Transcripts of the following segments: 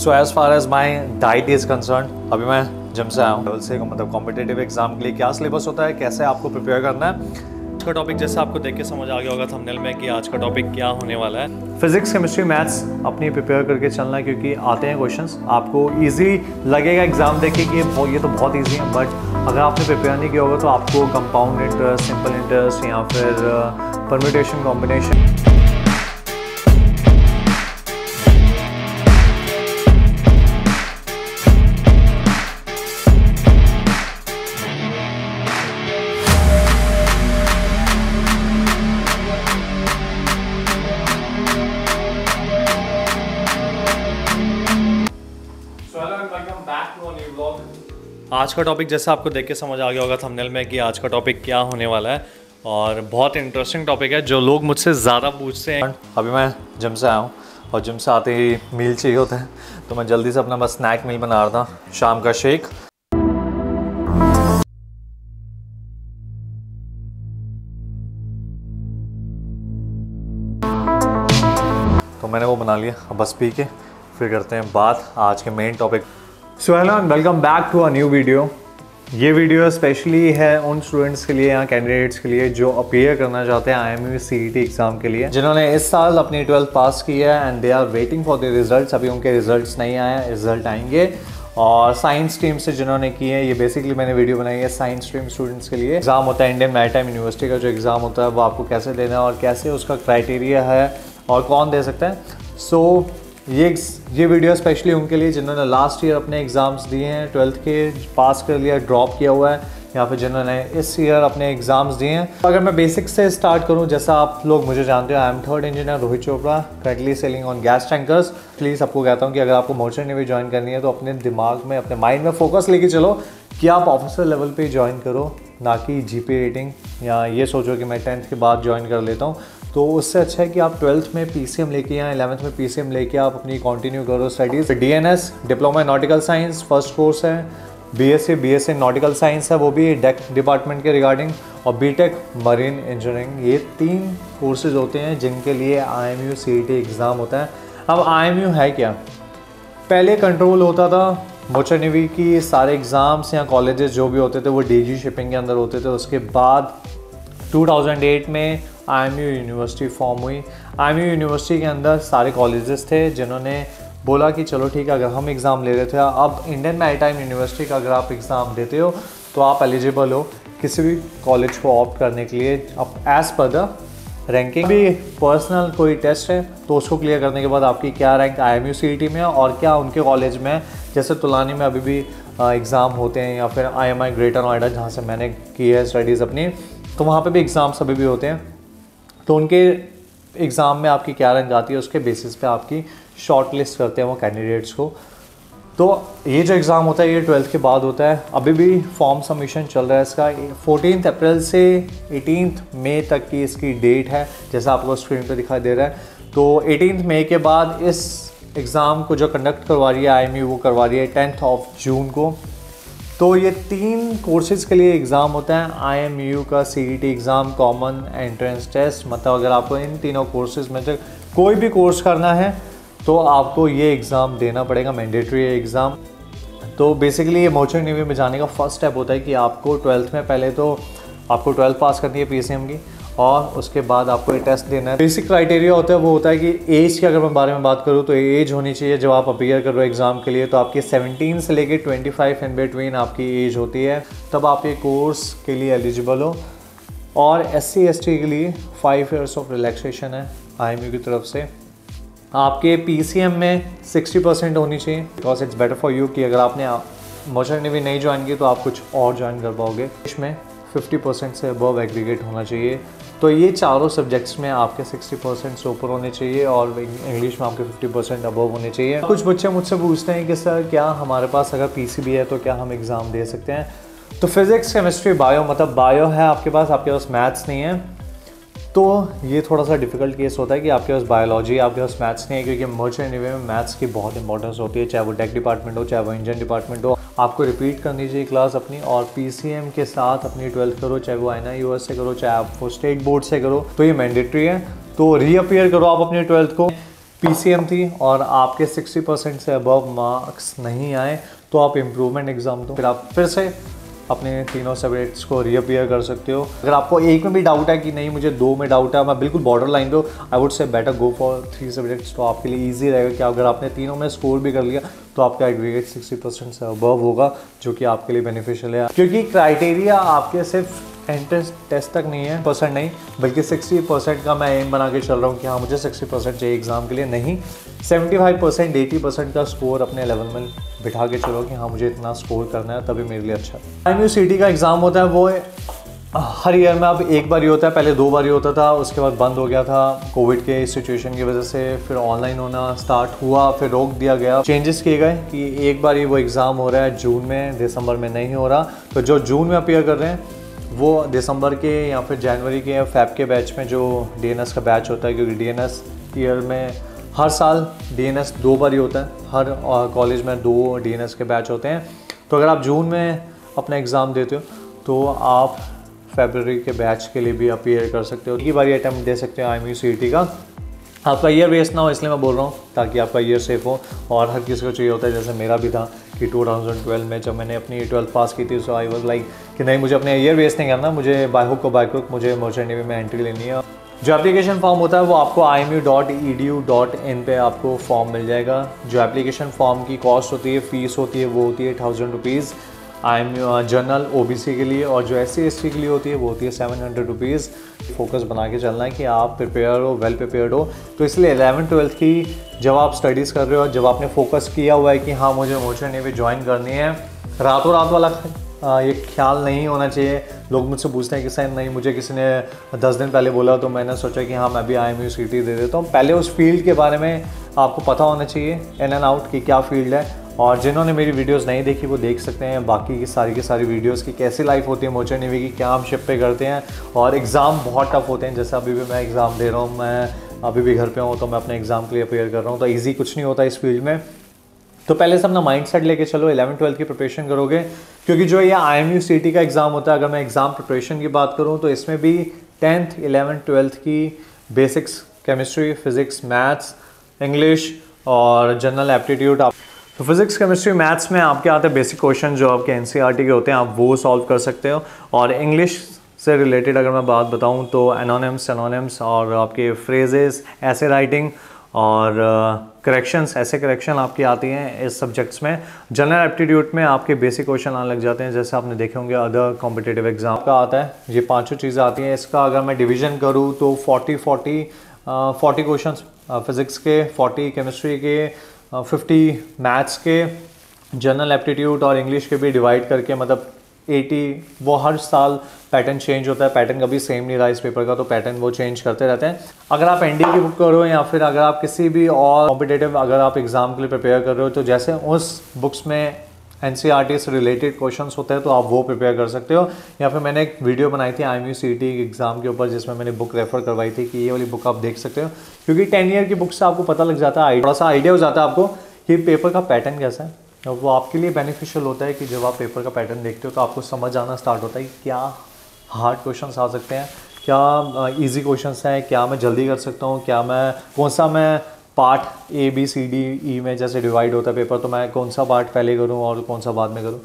So as far as my diet is concerned, अभी मैं gym से आया हूँ। लेवल से मतलब कॉम्पिटेटिव एग्जाम के लिए क्या सिलेबस होता है, कैसे आपको प्रिपेयर करना है। आज का टॉपिक जैसे आपको देख के समझ आ गया होगा थंबनेल में कि आज का टॉपिक क्या होने वाला है। फिजिक्स, केमिस्ट्री, मैथ्स अपनी प्रिपेयर करके चलना है, क्योंकि आते हैं क्वेश्चंस। आपको इजी लगेगा एग्जाम देख के कि ये तो बहुत इजी है, बट अगर आपने प्रिपेयर नहीं किया होगा तो आपको कंपाउंड इंटरेस्ट, सिंपल इंटरेस्ट या फिर परम्यूटेशन, कॉम्बिनेशन। आज का टॉपिक जैसे आपको देख के समझ आ गया होगा थंबनेल में कि आज का टॉपिक क्या होने वाला है, और बहुत इंटरेस्टिंग टॉपिक है जो लोग मुझसे ज़्यादा पूछते हैं। अभी मैं जिम से आया हूँ और जिम से आते ही मील चाहिए होता है, तो मैं जल्दी से अपना बस स्नैक मील बना रहा था, शाम का शेक। तो मैंने वो बना लिया, अब बस पी के फिर करते हैं बात आज के main topic. So hello and welcome back to a new video. ये वीडियो स्पेशली है उन स्टूडेंट्स के लिए या कैंडिडेट्स के लिए जो अपीयर करना चाहते हैं IMU CET एग्ज़ाम के लिए, जिन्होंने इस साल अपनी 12th पास की है and they are waiting for the results. अभी उनके रिजल्ट्स नहीं आए हैं, रिजल्ट आएंगे। और साइंस स्ट्रीम से जिन्होंने की है, ये बेसिकली मैंने वीडियो बनाई है साइंस स्ट्रीम स्टूडेंट्स के लिए। एग्ज़ाम होता है इंडियन मैरीटाइम यूनिवर्सिटी का, जो एग्ज़ाम होता है वो आपको कैसे देना है और कैसे उसका क्राइटेरिया है और कौन दे सकता है। सो ये वीडियो स्पेशली उनके लिए जिन्होंने लास्ट ईयर अपने एग्ज़ाम्स दिए हैं, ट्वेल्थ के पास कर लिया, ड्रॉप किया हुआ है, या फिर जिन्होंने इस ईयर अपने एग्ज़ाम्स दिए हैं। तो अगर मैं बेसिक से स्टार्ट करूं, जैसा आप लोग मुझे जानते हो, I am third engineer Rohit Chopra, currently sailing on gas tankers. Please आपको कहता हूं कि अगर आपको मर्चेंट नेवी ज्वाइन करनी है तो अपने दिमाग में, अपने माइंड में फोकस लेके चलो कि आप ऑफिसर लेवल पर ज्वाइन करो, ना कि जीपी रेटिंग, या ये सोचो कि मैं 10th के बाद ज्वाइन कर लेता हूँ। तो उससे अच्छा है कि आप 12th में PCM लेके आएँ, 11th में PCM लेके आप अपनी कंटिन्यू करो studies. DNS diploma nautical science first course है, B.Sc नॉटिकल साइंस है, वो भी डेक डिपार्टमेंट के रिगार्डिंग, और B.Tech मरीन इंजीनियरिंग। ये 3 कोर्सेज होते हैं जिनके लिए IMU CET एग्ज़ाम होता है। अब IMU है क्या? पहले कंट्रोल होता था मर्चेंट नेवी की, सारे एग्ज़ाम्स या कॉलेजेस जो भी होते थे वो DG शिपिंग के अंदर होते थे। उसके बाद 2008 में IMU यूनिवर्सिटी फॉर्म हुई। IMU यूनिवर्सिटी के अंदर सारे कॉलेजेस थे जिन्होंने बोला कि चलो ठीक है, अगर हम एग्ज़ाम ले रहे थे, अब इंडियन मैरीटाइम यूनिवर्सिटी का अगर आप एग्ज़ाम देते हो तो आप एलिजिबल हो किसी भी कॉलेज को ऑप्ट करने के लिए, अब एज़ पर द रैंकिंग। भी पर्सनल कोई टेस्ट है तो उसको क्लियर करने के बाद आपकी क्या रैंक IMU CET में है और क्या उनके कॉलेज में है। जैसे तुलानी में अभी भी एग्ज़ाम होते हैं, या फिर IMI ग्रेटर नोएडा जहाँ से मैंने की है स्टडीज़ अपनी, तो वहाँ पर भी एग्ज़ाम्स अभी भी होते हैं। तो उनके एग्ज़ाम में आपकी क्या रैंक आती है, उसके बेसिस पे आपकी शॉर्ट लिस्ट करते हैं वो कैंडिडेट्स को। तो ये जो एग्ज़ाम होता है ये 12th के बाद होता है। अभी भी फॉर्म सबमिशन चल रहा है इसका, 14 अप्रैल से 18 मई तक की इसकी डेट है, जैसा आपको स्क्रीन पे दिखाई दे रहा है। तो 18 मई के बाद इस एग्ज़ाम को जो कंडक्ट करवा रही है IMU, वो करवा रही है 10 जून को। तो ये 3 कोर्सेज़ के लिए एग्ज़ाम होता है IMU का CET exam, common entrance test. मतलब अगर आपको इन तीनों कोर्सेज में से कोई भी कोर्स करना है तो आपको ये एग्ज़ाम देना पड़ेगा, मैंडेटरी एग्ज़ाम। तो बेसिकली ये मर्चेंट नेवी में जाने का फर्स्ट स्टेप होता है कि आपको 12th में पहले तो आपको 12th पास करनी है PCM की, और उसके बाद आपको ये टेस्ट देना है। बेसिक क्राइटेरिया होता है वो होता है कि एज की अगर मैं बारे में बात करूँ तो एज होनी चाहिए जब आप अपीयर करो एग्ज़ाम के लिए, तो आपकी 17 से लेके 25 इन बिटवीन आपकी एज होती है, तब आप ये कोर्स के लिए एलिजिबल हो। और SC/ST के लिए 5 ईयर्स ऑफ रिलैक्सेशन है IMU की तरफ से। आपके PCM में 60% होनी चाहिए, because it's better for you कि अगर आपने मर्चेंट नेवी नहीं ज्वाइन की तो आप कुछ और ज्वाइन कर पाओगे। इसमें 50% से अबव एग्रीगेट होना चाहिए। तो ये चारों सब्जेक्ट्स में आपके 60% से ऊपर होने चाहिए और इंग्लिश में आपके 50% अबव होने चाहिए। कुछ बच्चे मुझसे पूछते हैं कि सर क्या हमारे पास अगर PCB है तो क्या हम एग्ज़ाम दे सकते हैं? तो फिज़िक्स, केमिस्ट्री, बायो, मतलब बायो है आपके पास, मैथ्स नहीं है, तो ये थोड़ा सा डिफ़िकल्ट केस होता है कि आपके पास बायोलॉजी, आपके पास मैथ्स नहीं है, क्योंकि मर्चेंट नेवी में मैथ्स की बहुत इंपॉर्टेंस होती है, चाहे वो डेक डिपार्टमेंट हो, चाहे वो इंजन डिपार्टमेंट हो। आपको रिपीट करनी चाहिए क्लास अपनी, और PCM के साथ अपनी 12th करो, चाहे वो NIOS से करो, चाहे आप वो स्टेट बोर्ड से करो, तो ये मैंडेटरी है। तो रीअपियर करो आप अपने 12th को। पीसीएम थी और आपके 60% से अबव मार्क्स नहीं आए तो आप इम्प्रूवमेंट एग्ज़ाम दो, फिर आप फिर से अपने तीनों सब्जेक्ट्स को रीअपियर कर सकते हो। अगर आपको एक में भी डाउट है कि नहीं मुझे दो में डाउट है, मैं बिल्कुल बॉर्डर लाइन पे हूं, I would say better go for 3 subjects. तो आपके लिए इजी रहेगा कि अगर आपने तीनों में स्कोर भी कर लिया तो आपका एग्रीगेट 60% से अबव होगा, जो कि आपके लिए बेनिफिशियल है, क्योंकि क्राइटेरिया आपके सिर्फ एंट्रेंस टेस्ट तक नहीं है, परसेंट नहीं, बल्कि 60% का मैं एम बना के चल रहा हूँ कि हाँ मुझे 60% चाहिए एग्ज़ाम के लिए, नहीं 75% 80% का स्कोर अपने लेवल में बिठा के चलो कि हाँ मुझे इतना स्कोर करना है, तभी मेरे लिए अच्छा है। IMU CET का एग्ज़ाम होता है वो हर ईयर में अब एक बार ही होता है, पहले 2 बार ही होता था, उसके बाद बंद हो गया था कोविड के सिचुएशन की वजह से, फिर ऑनलाइन होना स्टार्ट हुआ, फिर रोक दिया गया, चेंजेस किए गए कि एक बार ही वो एग्ज़ाम हो रहा है जून में, दिसंबर में नहीं हो रहा। तो जो जून में अपेयर कर रहे हैं वो दिसंबर के या फिर जनवरी के या फेब के बैच में, जो DNS का बैच होता है, क्योंकि DNS ईयर में हर साल DNS 2 बार ही होता है, हर कॉलेज में 2 DNS के बैच होते हैं। तो अगर आप जून में अपना एग्ज़ाम देते हो तो आप फरवरी के बैच के लिए भी अपीयर कर सकते हो, एक ही बार अटैम्प्ट दे सकते हो IMU CET का। आपका ईयर वेस्ट ना हो इसलिए मैं बोल रहा हूँ, ताकि आपका ईयर सेफ हो, और हर किसी को चाहिए होता है, जैसे मेरा भी था कि 2012 में जब मैंने अपनी 12th पास की थी, सो आई वॉज लाइक कि नहीं मुझे अपने ईयर वेस्ट नहीं करना, मुझे बाय हुक मुझे मर्चेंट नेवी में एंट्री लेनी है। जो एप्लीकेशन फॉर्म होता है वो आपको imu.edu.in पे आपको फॉर्म मिल जाएगा। जो एप्लीकेशन फॉर्म की कॉस्ट होती है, फीस होती है, वो होती है 1000 रुपीज़ IMU जनरल OBC के लिए, और जो SC ST के लिए होती है वो होती है 700 रुपीज़। फोकस बना के चलना है कि आप प्रिपेयर हो, वेल प्रिपेयर्ड हो, तो इसलिए 11th 12th की जब आप स्टडीज़ कर रहे हो, जब आपने फोकस किया हुआ है कि हाँ मुझे मर्चेंट नेवी ज्वाइन करनी है, रातों रात वाला ये ख्याल नहीं होना चाहिए। लोग मुझसे पूछते हैं कि सर नहीं मुझे किसी ने 10 दिन पहले बोला तो मैंने सोचा कि हाँ मैं भी IMU CET दे देता हूँ। पहले उस फील्ड के बारे में आपको पता होना चाहिए इन एंड आउट कि क्या फील्ड है, और जिन्होंने मेरी वीडियोस नहीं देखी वो देख सकते हैं बाकी की सारी वीडियोस की कैसी लाइफ होती है मर्चेंट नेवी की, क्या हम शिप पे करते हैं, और एग्ज़ाम बहुत टफ होते हैं। जैसे अभी भी मैं एग्ज़ाम दे रहा हूँ, मैं अभी भी घर पे हूँ तो मैं अपने एग्ज़ाम के लिए अपेयर कर रहा हूँ, तो ईजी कुछ नहीं होता इस फील्ड में। तो पहले से अपना माइंडसेट लेके चलो, 11th 12th की प्रिपरेशन करोगे, क्योंकि जो ये IMU CET का एग्ज़ाम होता है, अगर मैं एग्ज़ाम प्रिपरेशन की बात करूँ तो इसमें भी 10th 11th 12th की basics chemistry, physics, maths, English और जनरल एप्टीट्यूड। तो फिज़िक्स, केमिस्ट्री, मैथ्स में आपके आते हैं बेसिक क्वेश्चन जो आपके NCERT के होते हैं, आप वो सॉल्व कर सकते हो। और इंग्लिश से रिलेटेड अगर मैं बात बताऊं तो एनोनिम्स, सिनोनिम्स और आपके फ्रेजेस, ऐसे राइटिंग और करेक्शंस, ऐसे करेक्शन आपकी आती हैं इस सब्जेक्ट्स में। जनरल एप्टीट्यूड में आपके बेसिक क्वेश्चन आने लग जाते हैं, जैसे आपने देखे होंगे अदर कॉम्पिटेटिव एग्जाम का आता है। ये 5 चीज़ें आती हैं। इसका अगर मैं डिवीज़न करूँ तो 40 क्वेश्चन फिज़िक्स के, 40 केमिस्ट्री के, 50 मैथ्स के, जनरल एप्टीट्यूड और इंग्लिश के भी डिवाइड करके, मतलब 80। वो हर साल पैटर्न चेंज होता है, पैटर्न कभी सेम नहीं रहा इस पेपर का, तो पैटर्न वो चेंज करते रहते हैं। अगर आप NDA की बुक करो या फिर अगर आप किसी भी और कॉम्पिटेटिव अगर आप एग्ज़ाम के लिए प्रिपेयर कर रहे हो, तो जैसे उस बुक्स में NCERT से रिलेटेड क्वेश्चंस होते हैं तो आप वो प्रिपेयर कर सकते हो। या फिर मैंने एक वीडियो बनाई थी IMU CET एग्ज़ाम के ऊपर, जिसमें मैंने बुक रेफ़र करवाई थी कि ये वाली बुक आप देख सकते हो, क्योंकि 10 ईयर की बुक से आपको पता लग जाता है, थोड़ा सा आइडिया हो जाता है आपको कि पेपर का पैटर्न कैसा है। वो आपके लिए बेनिफिशियल होता है कि जब आप पेपर का पैटर्न देखते हो तो आपको समझ आना स्टार्ट होता है कि क्या हार्ड क्वेश्चन आ सकते हैं, क्या ईजी क्वेश्चन हैं, क्या मैं जल्दी कर सकता हूँ, क्या मैं कौन सा part A B C D E में जैसे डिवाइड होता है पेपर, तो मैं कौन सा पार्ट पहले करूं और कौन सा बाद में करूं।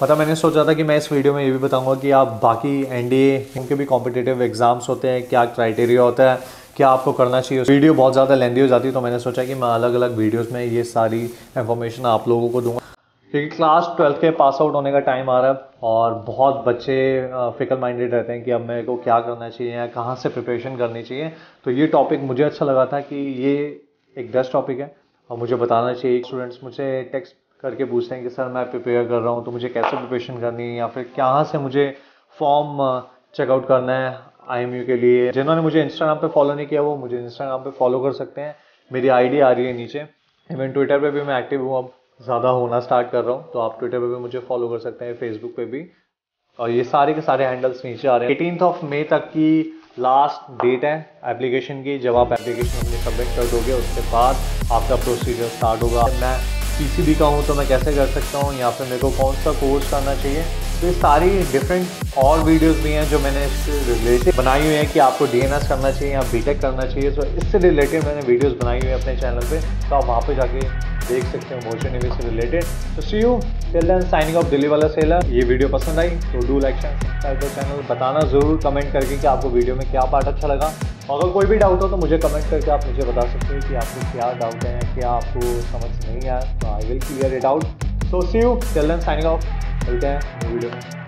पता मैंने सोचा था कि मैं इस वीडियो में ये भी बताऊंगा कि आप बाकी NDA उनके भी कॉम्पिटिटिव एग्जाम्स होते हैं, क्या क्राइटेरिया होता है, क्या आपको करना चाहिए। वीडियो बहुत ज़्यादा लेंदी हो जाती है, तो मैंने सोचा कि मैं अलग अलग वीडियोज़ में ये सारी इन्फॉर्मेशन आप लोगों को दूँगा, क्योंकि क्लास 12th के पास आउट होने का टाइम आ रहा है और बहुत बच्चे फिकल माइंडेड रहते हैं कि अब मेरे को क्या करना चाहिए या कहाँ से प्रिपरेशन करनी चाहिए। तो ये टॉपिक मुझे अच्छा लगा था कि ये एक बेस्ट टॉपिक है और मुझे बताना चाहिए। स्टूडेंट्स मुझे टेक्स्ट करके पूछते हैं कि सर मैं प्रिपेयर कर रहा हूँ तो मुझे कैसे प्रिपरेशन करनी है या फिर कहाँ से मुझे फॉर्म चेकआउट करना है IMU के लिए। जिन्होंने मुझे इंस्टाग्राम पे फॉलो नहीं किया वो मुझे इंस्टाग्राम पे फॉलो कर सकते हैं, मेरी आईडी आ रही है नीचे। इवन ट्विटर पे भी मैं एक्टिव हूँ, अब ज़्यादा होना स्टार्ट कर रहा हूँ, तो आप ट्विटर पे भी मुझे फॉलो कर सकते हैं, फेसबुक पे भी, और ये सारे के सारे हैंडल्स नीचे आ रहे हैं। 18th of May तक की लास्ट डेट है एप्लीकेशन की। जब आप एप्लीकेशन अपनी सबमिट कर दोगे उसके बाद आपका प्रोसीजर स्टार्ट होगा। मैं PCB का हूँ तो मैं कैसे कर सकता हूँ, या फिर मेरे को कौन सा कोर्स करना चाहिए, तो सारी डिफरेंट और वीडियोस भी हैं जो मैंने इससे रिलेटेड बनाई हुई है कि आपको डीएनएस करना चाहिए या बीटेक करना चाहिए। तो इससे रिलेटेड मैंने वीडियोस बनाई हुई है अपने चैनल पे, तो आप वहाँ पे जाके देख सकते हो मोशन इवेंट से रिलेटेड। तो see you till then, signing off दिल्लीवाला सेलर। ये वीडियो पसंद आई तो do like share subscribe the channel. बताना ज़रूर कमेंट करके कि आपको वीडियो में क्या पार्ट अच्छा लगा। अगर कोई भी डाउट हो तो मुझे कमेंट करके आप मुझे बता सकते हो कि आपको क्या डाउट है, क्या आपको समझ नहीं आया। I will clear it out. So see you till then, signing off. मिलते हैं वीडियो में।